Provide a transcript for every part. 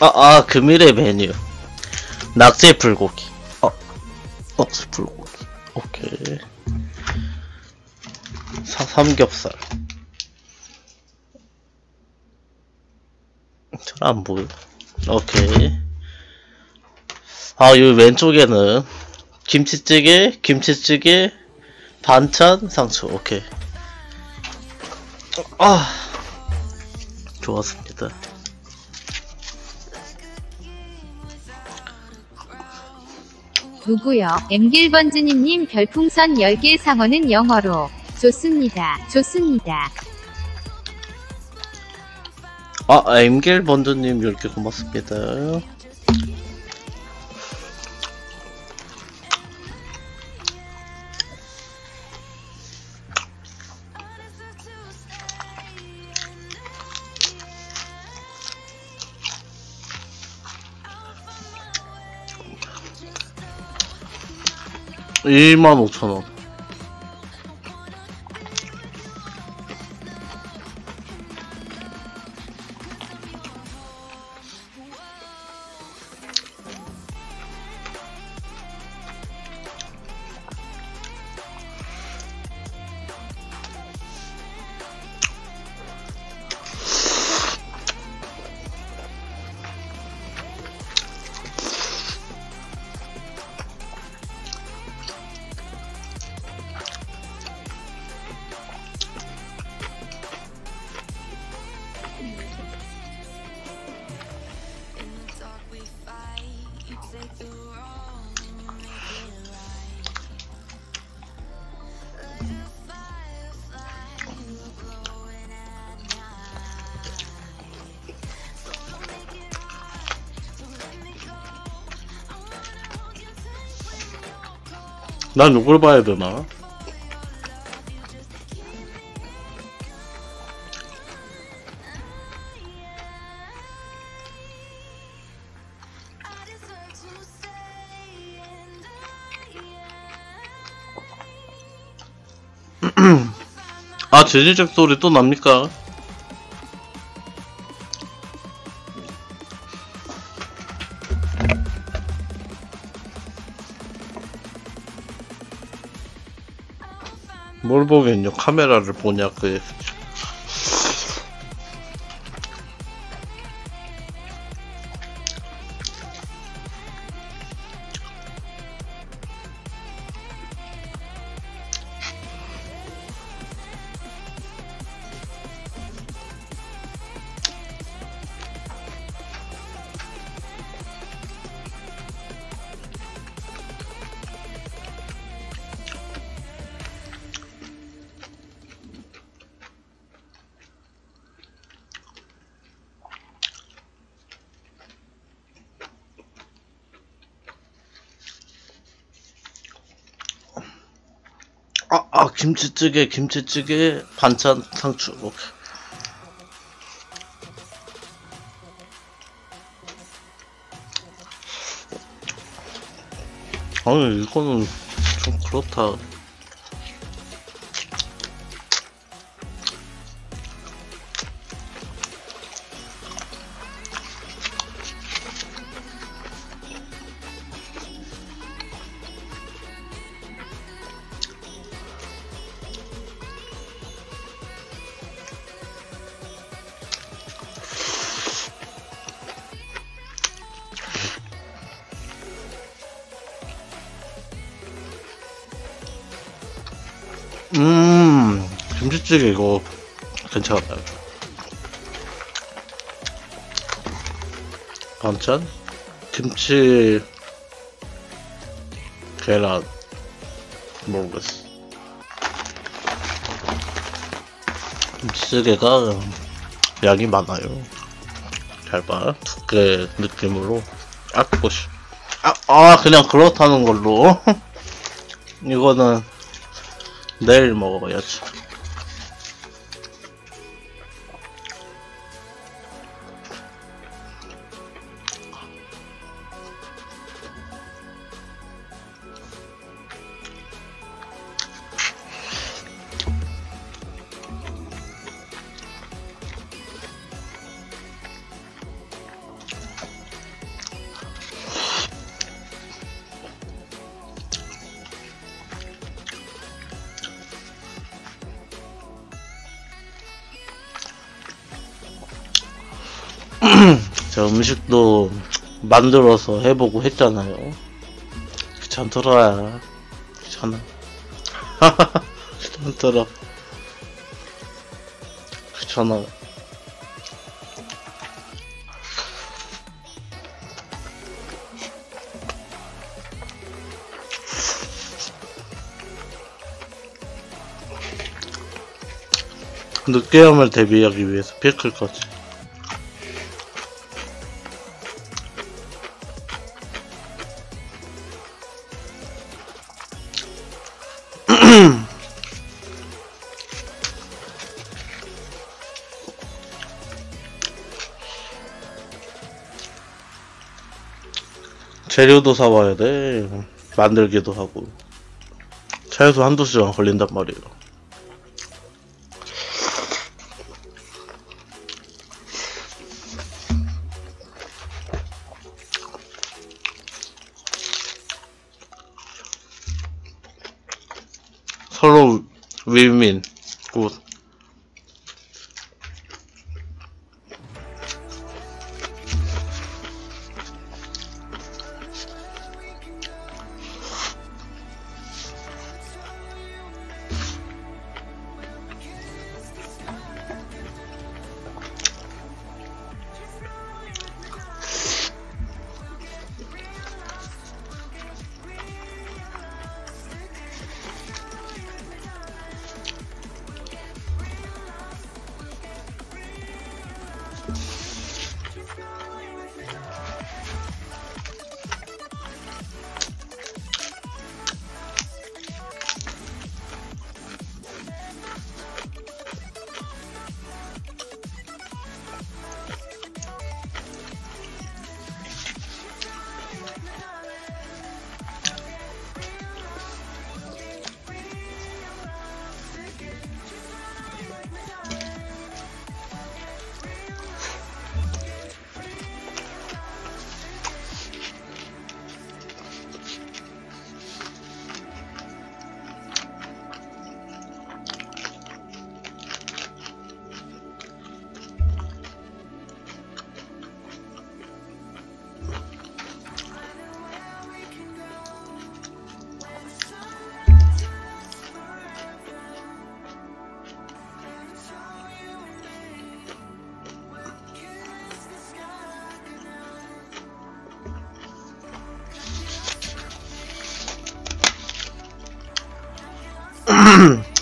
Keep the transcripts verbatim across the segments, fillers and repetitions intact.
아, 아, 금일의 메뉴. 낙제 불고기. 어, 낙제 불고기. 오케이. 사, 삼겹살. 잘 안 보여. 오케이. 아, 요 왼쪽에는 김치찌개, 김치찌개, 반찬, 상추. 오케이. 아, 좋았습니다. 누구요? 엠길번즈님님 별풍선 열 개 상어는 영어로. 좋습니다. 좋습니다. 아, 엠길번즈님 열 개 고맙습니다. 만 오천 원. 난 요걸 봐야 되나? 아, 재즈잭 소리 또 납니까? 뭘 보겠냐, 카메라를 보냐, 그게. 아, 아, 김치찌개, 김치찌개, 반찬, 상추. 오케이. 아니, 이거는 좀 그렇다. 음, 김치찌개 이거 괜찮아요. 반찬, 김치, 계란, 모르겠어. 김치찌개가 양이 많아요. 잘 봐, 두께 느낌으로. 아, 꼬시. 아, 아, 그냥 그렇다는 걸로. 이거는. 내일 먹어야지. 제가 음식도 만들어서 해보고 했잖아요. 귀찮더라. 귀찮아. 하하하. 귀찮더라. 귀찮아. 늦게함을 대비하기 위해서 피클까지. 재료도 사와야 돼. 만들기도 하고. 차에서 한두 시간 걸린단 말이에요. 서로 윈윈. 굿.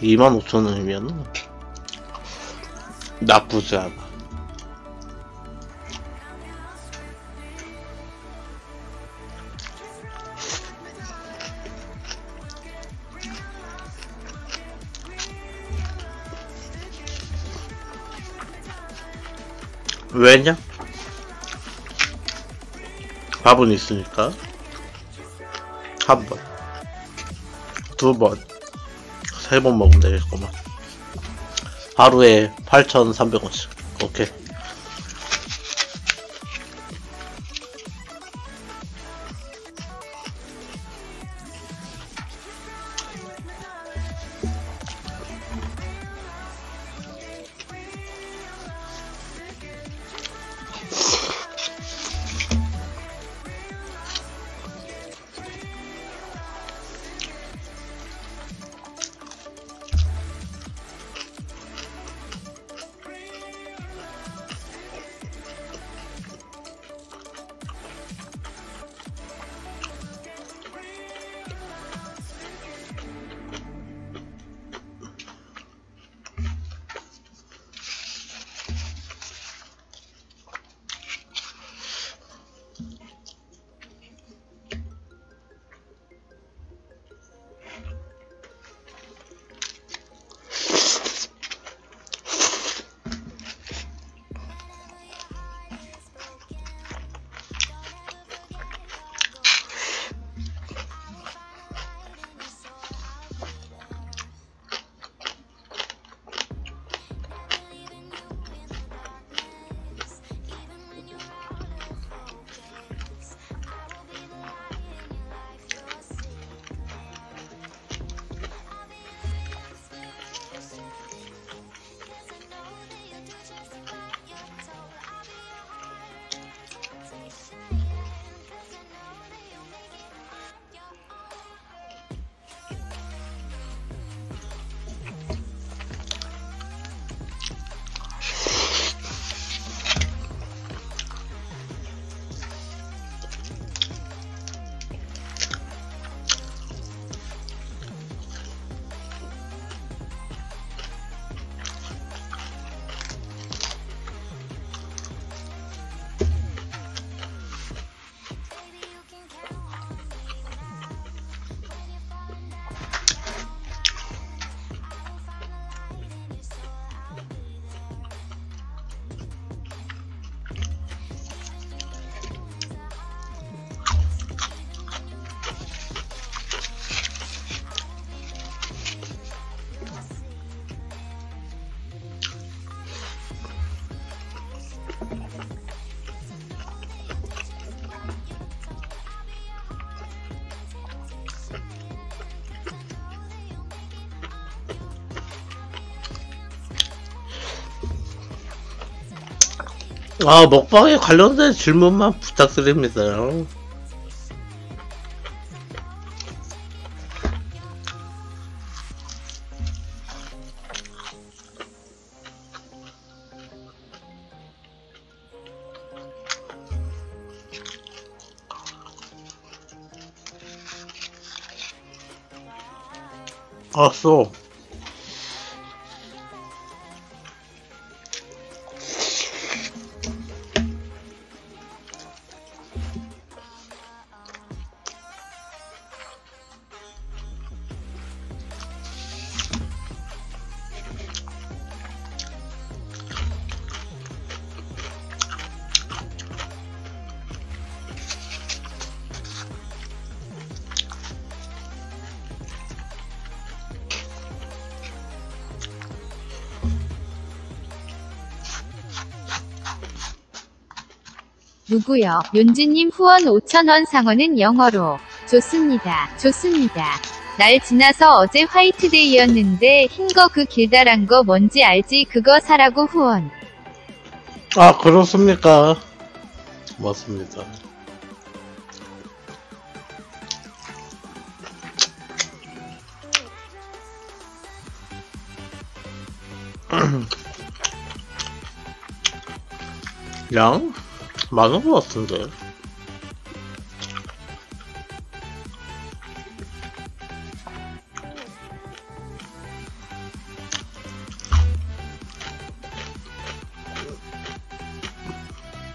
이만 오천 원이면 나쁘지 않아. 왜냐? 밥은 있으니까. 한 번, 두 번, 세 번 먹으면 되겠구만. 하루에 팔천삼백 원씩. 오케이. 아, 먹방에 관련된 질문만 부탁드립니다. 알았어. 누구요? 윤지님 후원 오천 원 상어는 영어로 좋습니다. 좋습니다. 날 지나서 어제 화이트데이였는데 흰 거 그 길다란 거 뭔지 알지? 그거 사라고 후원. 아, 그렇습니까? 맞습니다. 양? 많은 것 같은데.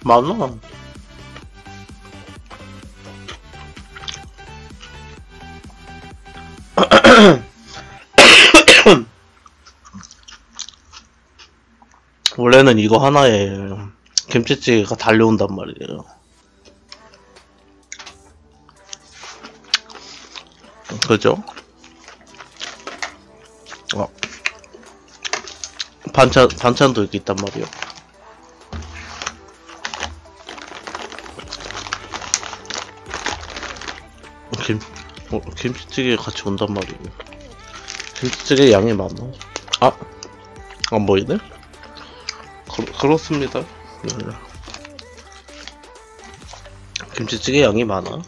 많아. 원래는 이거 하나에 김치찌개가 달려온단 말이에요. 그죠? 어. 반찬, 반찬도 여기 있단 말이에요. 김, 어, 김치찌개 같이 온단 말이에요. 김치찌개 양이 많아. 아, 안 보이네? 그, 그렇습니다. 김치찌개 양이 많아.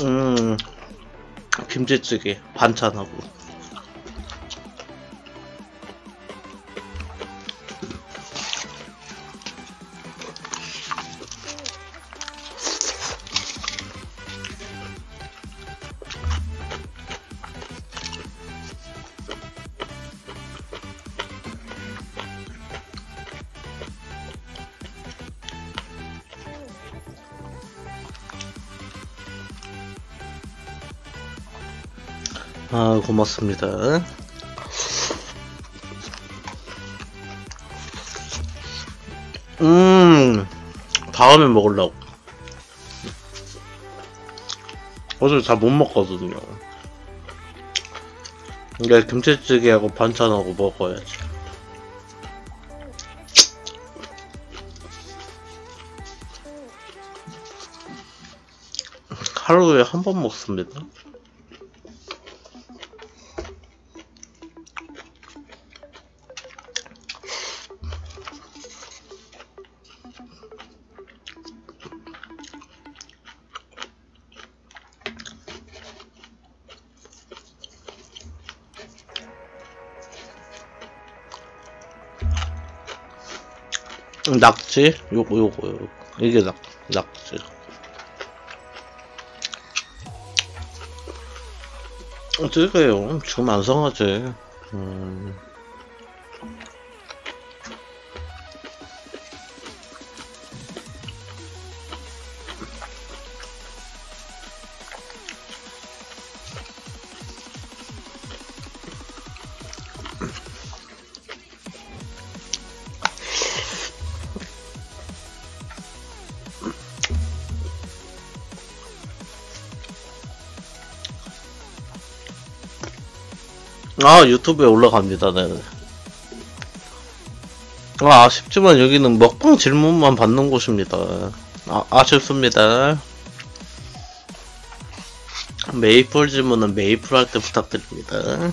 음, 김치찌개 반찬하고. 아, 고맙습니다. 음, 다음에 먹으려고. 어제 잘 못 먹거든요. 근데 김치찌개하고 반찬하고 먹어야지. 하루에 한 번 먹습니다. 낙지? 요거 요거 요거 이게 낙, 낙지. 어떡해요, 지금 안 상하지. 음. 아, 유튜브에 올라갑니다. 네. 아, 아쉽지만 여기는 먹방 질문만 받는 곳입니다. 아, 아쉽습니다. 메이플 질문은 메이플 할 때 부탁드립니다.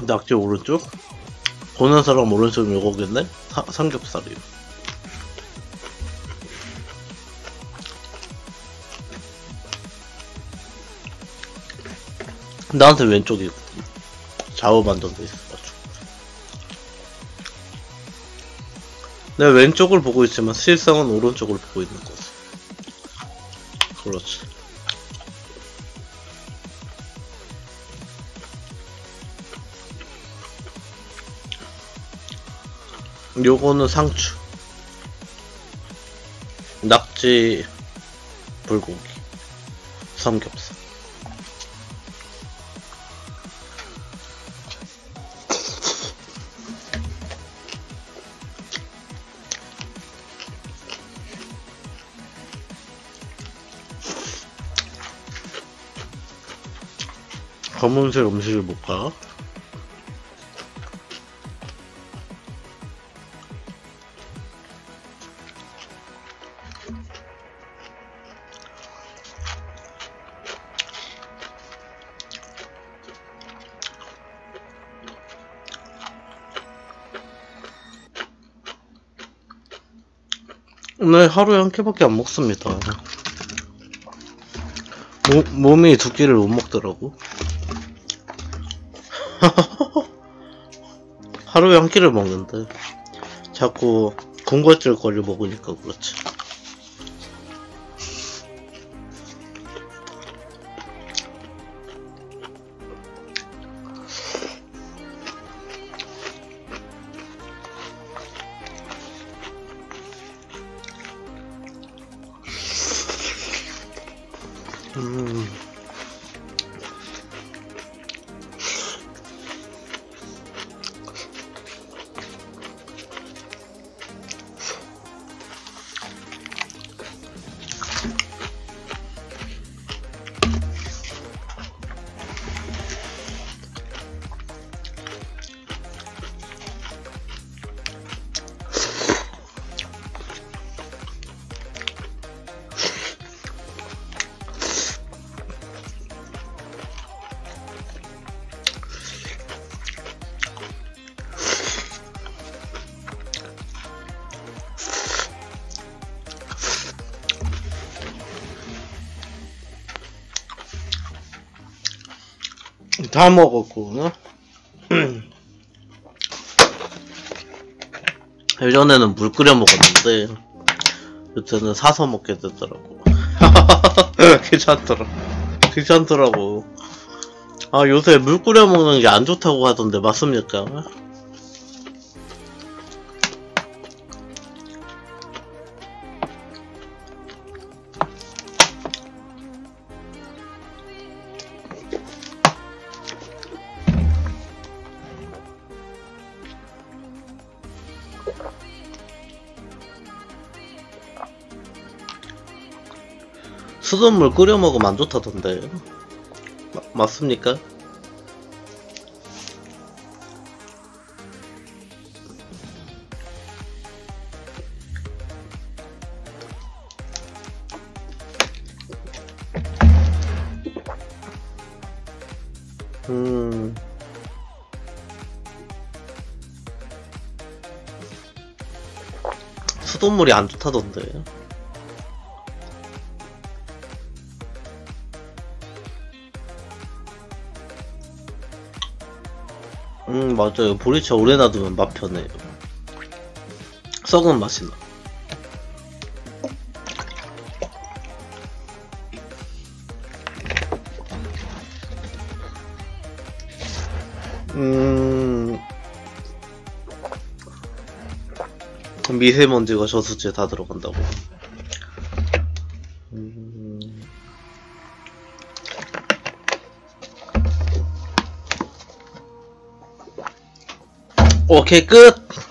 낙지 오른쪽? 보는 사람 오른쪽 요거겠네? 사, 삼겹살이요. 나한테 왼쪽이 좌우 반전돼 있어가지고. 내가 왼쪽을 보고 있지만 실상은 오른쪽을 보고 있는 거지. 그렇지. 요거는 상추, 낙지, 불고기, 삼겹살. 검은색 음식을 못 가. 오늘 하루에 한 끼밖에 안 먹습니다. 모, 몸이 두 끼를 못 먹더라고. 하루에 한 끼를 먹는데 자꾸 군것질 거리 먹으니까 그렇지. 음. 다 먹었구나. 예전에는 물 끓여 먹었는데 요새는 사서 먹게 되더라고. 귀찮더라. 귀찮더라고. 아, 요새 물 끓여 먹는 게 안 좋다고 하던데 맞습니까? 수돗물 끓여 먹으면 안 좋다던데. 마, 맞습니까? 음. 수돗물이 안 좋다던데. 음, 맞아요. 보리차 오래 놔두면 맛 편해요. 썩은 맛이 나. 음, 미세먼지가 저수지에 다 들어간다고. 음, 오케이, 끝!